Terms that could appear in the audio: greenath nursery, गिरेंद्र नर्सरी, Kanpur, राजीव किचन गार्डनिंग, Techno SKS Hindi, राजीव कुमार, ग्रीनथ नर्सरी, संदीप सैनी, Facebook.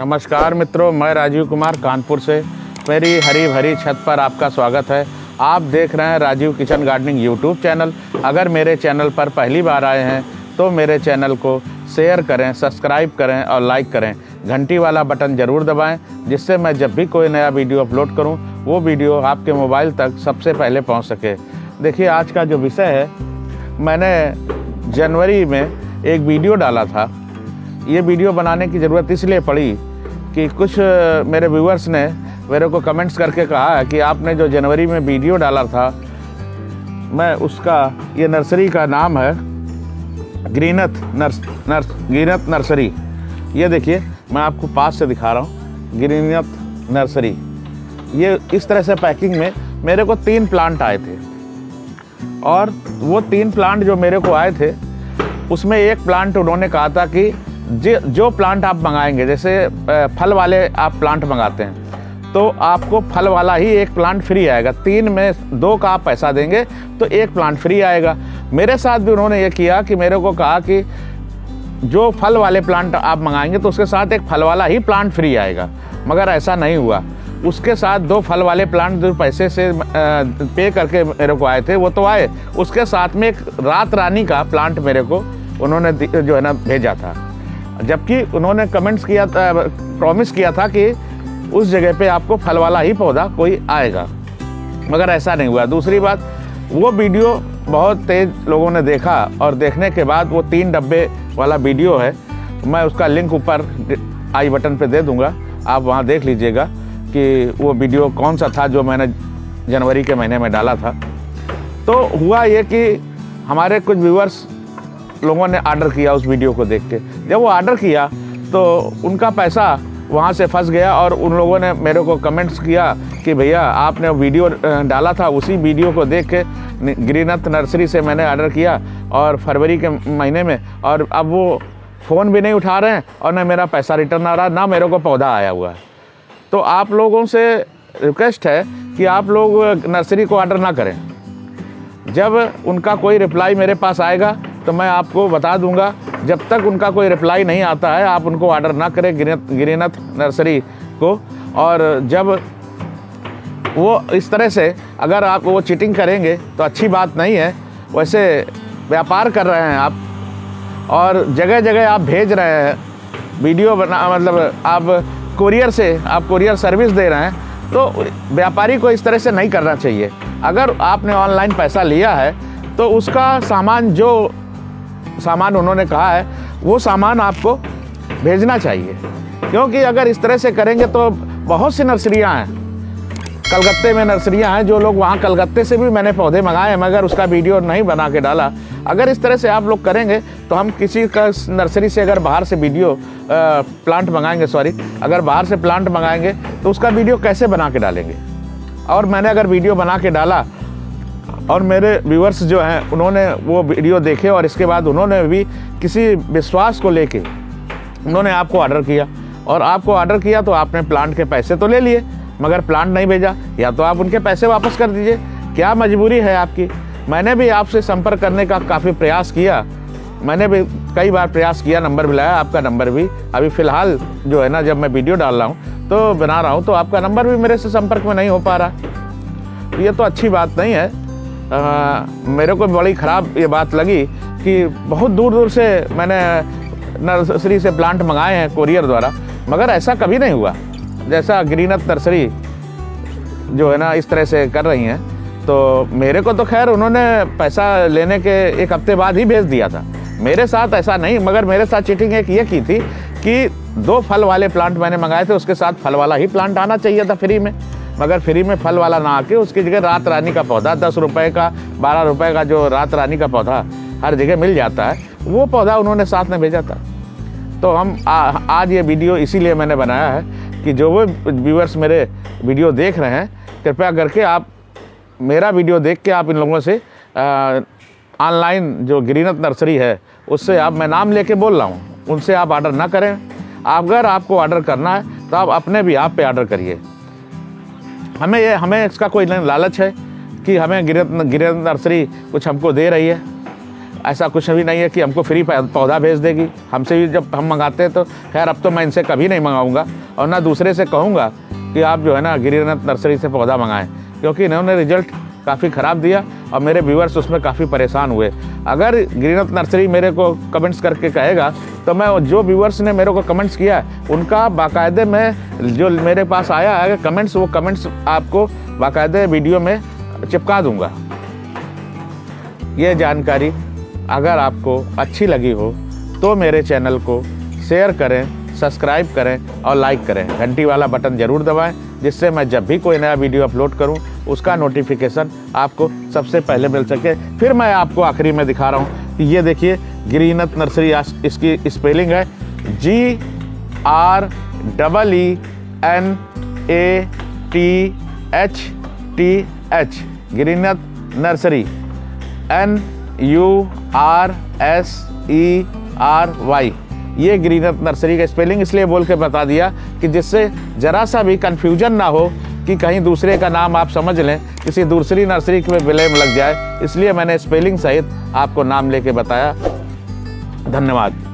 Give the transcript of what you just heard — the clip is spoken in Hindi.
नमस्कार मित्रों, मैं राजीव कुमार कानपुर से। मेरी हरी भरी छत पर आपका स्वागत है। आप देख रहे हैं राजीव किचन गार्डनिंग YouTube channel. अगर मेरे चैनल पर पहली बार आए हैं तो मेरे चैनल को शेयर करें, सब्सक्राइब करें और लाइक करें। घंटी वाला बटन ज़रूर दबाएं, जिससे मैं जब भी कोई नया वीडियो अपलोड करूं वो वीडियो आपके मोबाइल तक सबसे पहले पहुँच सके। देखिए, आज का जो विषय है, मैंने जनवरी में एक वीडियो डाला था। ये वीडियो बनाने की ज़रूरत इसलिए पड़ी कि कुछ मेरे व्यूअर्स ने मेरे को कमेंट्स करके कहा है कि आपने जो जनवरी में वीडियो डाला था, मैं उसका, ये नर्सरी का नाम है गिरेंद्र नर्सरी। ये देखिए, मैं आपको पास से दिखा रहा हूँ, गिरेंद्र नर्सरी। ये इस तरह से पैकिंग में मेरे को 3 प्लांट आए थे, और वो 3 प्लांट जो मेरे को आए थे उसमें एक प्लांट उन्होंने कहा था कि जो प्लांट आप मंगाएंगे, जैसे फल वाले आप प्लांट मंगाते हैं तो आपको फल वाला ही एक प्लांट फ्री आएगा। 3 में 2 का आप पैसा देंगे तो 1 प्लांट फ्री आएगा। मेरे साथ भी उन्होंने ये किया कि मेरे को कहा कि जो फल वाले प्लांट आप मंगाएंगे तो उसके साथ एक फल वाला ही प्लांट फ्री आएगा, मगर ऐसा नहीं हुआ। उसके साथ 2 फल वाले प्लांट जो पैसे से पे करके मेरे को आए थे वो तो आए, उसके साथ में एक रात रानी का प्लांट मेरे को उन्होंने जो है ना भेजा था। जबकि उन्होंने कमेंट्स किया था, प्रॉमिस किया था कि उस जगह पे आपको फल वाला ही पौधा कोई आएगा, मगर ऐसा नहीं हुआ। दूसरी बात, वो वीडियो बहुत तेज़ लोगों ने देखा, और देखने के बाद वो 3 डब्बे वाला वीडियो है, मैं उसका लिंक ऊपर आई बटन पे दे दूँगा, आप वहाँ देख लीजिएगा कि वो वीडियो कौन सा था जो मैंने जनवरी के महीने में डाला था। तो हुआ ये कि हमारे कुछ व्यूअर्स लोगों ने आर्डर किया उस वीडियो को देख के। जब वो आर्डर किया तो उनका पैसा वहाँ से फंस गया, और उन लोगों ने मेरे को कमेंट्स किया कि भैया आपने वीडियो डाला था, उसी वीडियो को देख के ग्रीनथ नर्सरी से मैंने आर्डर किया, और फरवरी के महीने में, और अब वो फ़ोन भी नहीं उठा रहे हैं और ना मेरा पैसा रिटर्न आ रहा, ना मेरे को पौधा आया हुआ है। तो आप लोगों से रिक्वेस्ट है कि आप लोग नर्सरी को आर्डर ना करें। जब उनका कोई रिप्लाई मेरे पास आएगा तो मैं आपको बता दूंगा। जब तक उनका कोई रिप्लाई नहीं आता है आप उनको ऑर्डर ना करें, गिरेंद्र नर्सरी को। और जब वो इस तरह से, अगर आप वो चीटिंग करेंगे तो अच्छी बात नहीं है। वैसे व्यापार कर रहे हैं आप, और जगह जगह आप भेज रहे हैं वीडियो बना, मतलब आप कुरियर से, आप कुरियर सर्विस दे रहे हैं, तो व्यापारी को इस तरह से नहीं करना चाहिए। अगर आपने ऑनलाइन पैसा लिया है तो उसका सामान, जो सामान उन्होंने कहा है वो सामान आपको भेजना चाहिए, क्योंकि अगर इस तरह से करेंगे तो बहुत सी नर्सरियां हैं, कलकत्ते में नर्सरियां हैं, जो लोग वहां, कलकत्ते से भी मैंने पौधे मंगाए हैं मगर उसका वीडियो नहीं बना के डाला। अगर इस तरह से आप लोग करेंगे तो हम किसी का नर्सरी से अगर बाहर से प्लांट मंगाएंगे, अगर बाहर से प्लांट मंगाएंगे तो उसका वीडियो कैसे बना के डालेंगे। और मैंने अगर वीडियो बना के डाला, और मेरे व्यूअर्स जो हैं उन्होंने वो वीडियो देखे, और इसके बाद उन्होंने भी किसी विश्वास को लेके उन्होंने आपको ऑर्डर किया, और आपको ऑर्डर किया तो आपने प्लांट के पैसे तो ले लिए मगर प्लांट नहीं भेजा, या तो आप उनके पैसे वापस कर दीजिए। क्या मजबूरी है आपकी। मैंने भी आपसे संपर्क करने का काफ़ी प्रयास किया, मैंने भी कई बार प्रयास किया, नंबर भी लाया, आपका नंबर भी अभी फ़िलहाल जो है ना, जब मैं वीडियो डाल रहा हूँ तो बना रहा हूँ, तो आपका नंबर भी मेरे से संपर्क में नहीं हो पा रहा। ये तो अच्छी बात नहीं है। मेरे को बड़ी ख़राब ये बात लगी कि बहुत दूर दूर से मैंने नर्सरी से प्लांट मंगाए हैं कोरियर द्वारा, मगर ऐसा कभी नहीं हुआ जैसा ग्रीनथ नर्सरी जो है ना इस तरह से कर रही हैं। तो मेरे को तो खैर उन्होंने पैसा लेने के एक हफ्ते बाद ही भेज दिया था, मेरे साथ ऐसा नहीं, मगर मेरे साथ चीटिंग एक ये की थी कि 2 फल वाले प्लांट मैंने मंगाए थे, उसके साथ फल वाला ही प्लांट आना चाहिए था फ्री में, मगर फ्री में फल वाला ना आके उसकी जगह रात रानी का पौधा, 10 रुपए का, 12 रुपए का जो रात रानी का पौधा हर जगह मिल जाता है, वो पौधा उन्होंने साथ में भेजा था। तो हम आज ये वीडियो इसीलिए मैंने बनाया है कि जो वो व्यूअर्स मेरे वीडियो देख रहे हैं, कृपया करके आप मेरा वीडियो देख के आप इन लोगों से ऑनलाइन जो ग्रीनथ नर्सरी है उससे आप, मैं नाम ले कर बोल रहा हूँ, उनसे आप ऑर्डर ना करें। अगर आपको ऑर्डर करना है तो आप अपने भी आप पे ऑर्डर करिए। हमें इसका कोई लालच है कि हमें गिरेंद्र नर्सरी कुछ हमको दे रही है, ऐसा कुछ भी नहीं है कि हमको फ्री पौधा भेज देगी। हमसे भी जब हम मंगाते हैं तो खैर अब तो मैं इनसे कभी नहीं मंगाऊंगा और ना दूसरे से कहूँगा कि आप जो है ना गिरेंद्र नर्सरी से पौधा मंगाएं, क्योंकि इन्होंने रिजल्ट काफ़ी ख़राब दिया और मेरे व्यूअर्स उसमें काफ़ी परेशान हुए। अगर ग्रीनथ नर्सरी मेरे को कमेंट्स करके कहेगा तो मैं जो व्यूअर्स ने मेरे को कमेंट्स किया उनका बाकायदे में जो मेरे पास आया है कमेंट्स, वो कमेंट्स आपको बाकायदे वीडियो में चिपका दूंगा। ये जानकारी अगर आपको अच्छी लगी हो तो मेरे चैनल को शेयर करें, सब्सक्राइब करें और लाइक करें। घंटी वाला बटन ज़रूर दबाएँ जिससे मैं जब भी कोई नया वीडियो अपलोड करूं उसका नोटिफिकेशन आपको सबसे पहले मिल सके। फिर मैं आपको आखिरी में दिखा रहा हूं कि ये देखिए ग्रीनथ नर्सरी, इसकी स्पेलिंग है GREENATH ग्रीनथ नर्सरी NURSERY। ये ग्रीनथ नर्सरी का स्पेलिंग इसलिए बोल के बता दिया कि जिससे ज़रा सा भी कन्फ्यूजन ना हो कि कहीं दूसरे का नाम आप समझ लें, किसी दूसरी नर्सरी में ब्लेम लग जाए, इसलिए मैंने स्पेलिंग सहित आपको नाम लेके बताया। धन्यवाद।